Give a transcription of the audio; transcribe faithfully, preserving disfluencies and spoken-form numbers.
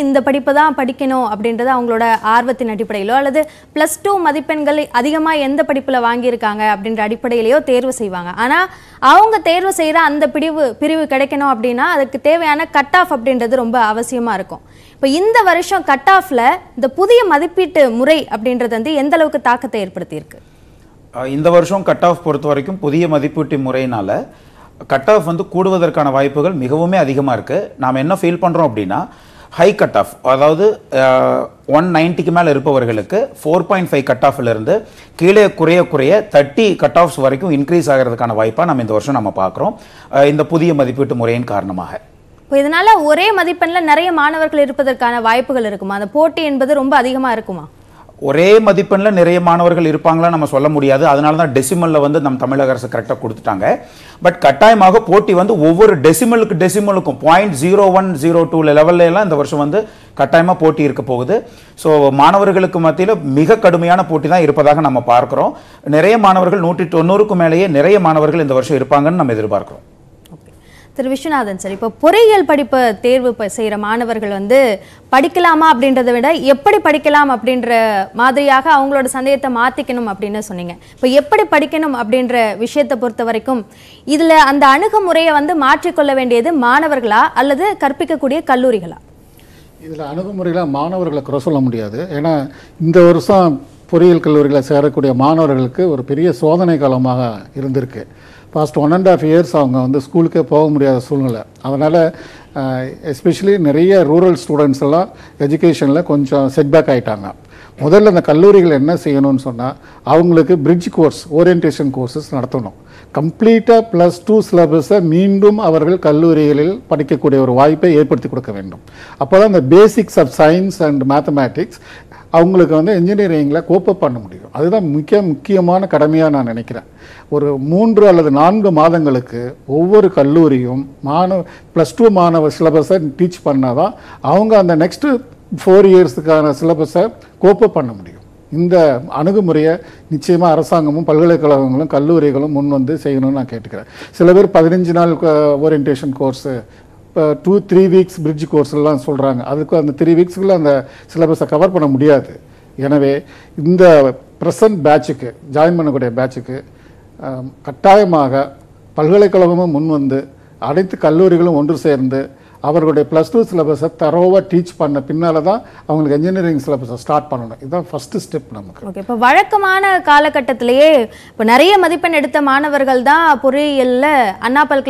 இந்த படிப்பு தான் படிக்கணும் அப்படின்றது அவங்களோட ஆர்வத்தின் அடிப்படையிலோ அல்லது பிளஸ் டூ மதிப்பெண்கள் அதிகமா எந்த படிப்புல வாங்கி இருக்காங்க அப்படின்ற அடிப்படையிலோ தேர்வு செய்வாங்க. ஆனா அவங்க தேர்வு செய்ற அந்த பிரிவு பிரிவு கிடைக்கணும் அப்படினா அதுக்கு தேவையான கட் ஆஃப் அப்படின்றது ரொம்ப அவசியமா இருக்கும். இப்ப இந்த வருஷம் கட் ஆஃப்ல இந்த புதிய மதிப்பீட்டு முறை அப்படின்றது வந்து எந்த அளவுக்கு தாக்கத்தை ஏற்படுத்தி இருக்கு? இந்த வருஷம் கட் ஆஃப் பொறுத்த வரைக்கும் புதிய மதிப்பீட்டு முறையினால கட் ஆஃப் வந்து கூடுவதற்கான வாய்ப்புகள் மிகவும் அதிகமாக இருக்குது. நாம் என்ன ஃபீல் பண்ணுறோம் அப்படின்னா ஹை கட் ஆஃப், அதாவது ஒன் நைன்ட்டிக்கு மேலே இருப்பவர்களுக்கு ஃபோர் பாயிண்ட் ஃபைவ் கட் ஆஃப்லேருந்து கீழே குறைய குறைய தேர்ட்டி கட் ஆஃப்ஸ் வரைக்கும் இன்க்ரீஸ் ஆகிறதுக்கான வாய்ப்பாக நம்ம இந்த வருஷம் நம்ம பார்க்குறோம் இந்த புதிய மதிப்பீட்டு முறையின் காரணமாக. இப்போ இதனால் ஒரே மதிப்பெண்ணில் நிறைய மாணவர்கள் இருப்பதற்கான வாய்ப்புகள் இருக்குமா? அந்த போட்டி என்பது ரொம்ப அதிகமாக இருக்குமா? ஒரே மதிப்பெண்ணில் நிறைய மாணவர்கள் இருப்பாங்களா நம்ம சொல்ல முடியாது. அதனால தான் டெசிமலில் வந்து நம்ம தமிழக அரசு கரெக்டாக கொடுத்துட்டாங்க. பட் கட்டாயமாக போட்டி வந்து ஒவ்வொரு டெசிமலுக்கு டெசிமலுக்கும் point zero one zero two லெவல்லாம் இந்த வருஷம் வந்து கட்டாயமாக போட்டி இருக்க போகுது. ஸோ மாணவர்களுக்கு மத்தியில் மிக கடுமையான போட்டி தான் இருப்பதாக நம்ம பார்க்குறோம். நிறைய மாணவர்கள் நூற்றி தொண்ணூறுக்கு மேலேயே நிறைய மாணவர்கள் இந்த வருஷம் இருப்பாங்கன்னு நம்ம எதிர்பார்க்குறோம். திரு விஸ்வநாதன் சார், இப்போ பொறியியல் படிப்பு தேர்வு செய்கிற மாணவர்கள் வந்து படிக்கலாமா அப்படின்றத விட எப்படி படிக்கலாம் அப்படின்ற மாதிரியாக அவங்களோட சந்தேகத்தை மாற்றிக்கணும் அப்படின்னு சொன்னீங்க. இப்போ எப்படி படிக்கணும் அப்படின்ற விஷயத்தை பொறுத்த வரைக்கும் இதில் அந்த அணுகுமுறையை வந்து மாற்றிக்கொள்ள வேண்டியது மாணவர்களா அல்லது கற்பிக்கக்கூடிய கல்லூரிகளா? இதில் அணுகுமுறைகளாக மாணவர்களை குறை சொல்ல முடியாது. ஏன்னா இந்த வருஷம் பொறியியல் கல்லூரிகளை சேரக்கூடிய மாணவர்களுக்கு ஒரு பெரிய சோதனை காலமாக இருந்திருக்கு. Past one and half years அவங்க வந்து ஸ்கூலுக்கே போக முடியாத சூழ்நிலை. அதனால் எஸ்பெஷலி நிறைய ரூரல் ஸ்டூடெண்ட்ஸ் எல்லாம் எஜுகேஷனில் கொஞ்சம் செட்பேக் ஆகிட்டாங்க. முதல்ல அந்த கல்லூரிகள் என்ன செய்யணும்னு சொன்னால் அவங்களுக்கு பிரிட்ஜ் கோர்ஸ் ஓரியன்டேஷன் கோர்ஸஸ் நடத்தணும். கம்ப்ளீட்டாக ப்ளஸ் டூ சிலபஸை மீண்டும் அவர்கள் கல்லூரிகளில் படிக்கக்கூடிய ஒரு வாய்ப்பை ஏற்படுத்தி கொடுக்க வேண்டும். அப்போ தான் அந்த basics of science and mathematics அவங்களுக்கு வந்து இன்ஜினியரிங்கில் கோப்பப் பண்ண முடியும். அதுதான் மிக முக்கியமான கடமையாக நான் நினைக்கிறேன். ஒரு மூன்று அல்லது நான்கு மாதங்களுக்கு ஒவ்வொரு கல்லூரியும் மாணவ ப்ளஸ் டூ மாணவர் சிலபஸை டீச் பண்ணால் தான் அவங்க அந்த நெக்ஸ்ட்டு ஃபோர் இயர்ஸுக்கான சிலபஸை கோப்பப் பண்ண முடியும். இந்த அணுகுமுறையை நிச்சயமாக அரசாங்கமும் பல்கலைக்கழகங்களும் கல்லூரிகளும் முன் வந்து செய்யணும்னு நான் கேட்டுக்கிறேன். சில பேர் பதினஞ்சு நாள் ஓரியன்டேஷன் கோர்ஸு, இப்போ டூ த்ரீ வீக்ஸ் பிரிட்ஜ் கோர்ஸ்லாம் சொல்கிறாங்க. அதுக்கு அந்த த்ரீ வீக்ஸுக்குள்ளே அந்த சிலபஸை கவர் பண்ண முடியாது. எனவே இந்த ப்ரெசன்ட் பேட்சுக்கு, ஜாயின் பண்ணக்கூடிய பேட்சுக்கு கட்டாயமாக பல்கலைக்கழகமும் முன் வந்து அனைத்து கல்லூரிகளும் ஒன்று சேர்ந்து அவர்களுடைய ப்ளஸ் டூ சிலபஸை தரோவாக டீச் பண்ண பின்னால் தான் அவங்களுக்கு இன்ஜினியரிங் சிலபஸை ஸ்டார்ட் பண்ணணும். இதுதான் ஃபஸ்ட்டு ஸ்டெப் நமக்கு. ஓகே, இப்போ வழக்கமான காலகட்டத்திலேயே இப்போ நிறைய மதிப்பெண் எடுத்த மாணவர்கள் தான் பொறியியலில் அண்ணா பல்கலை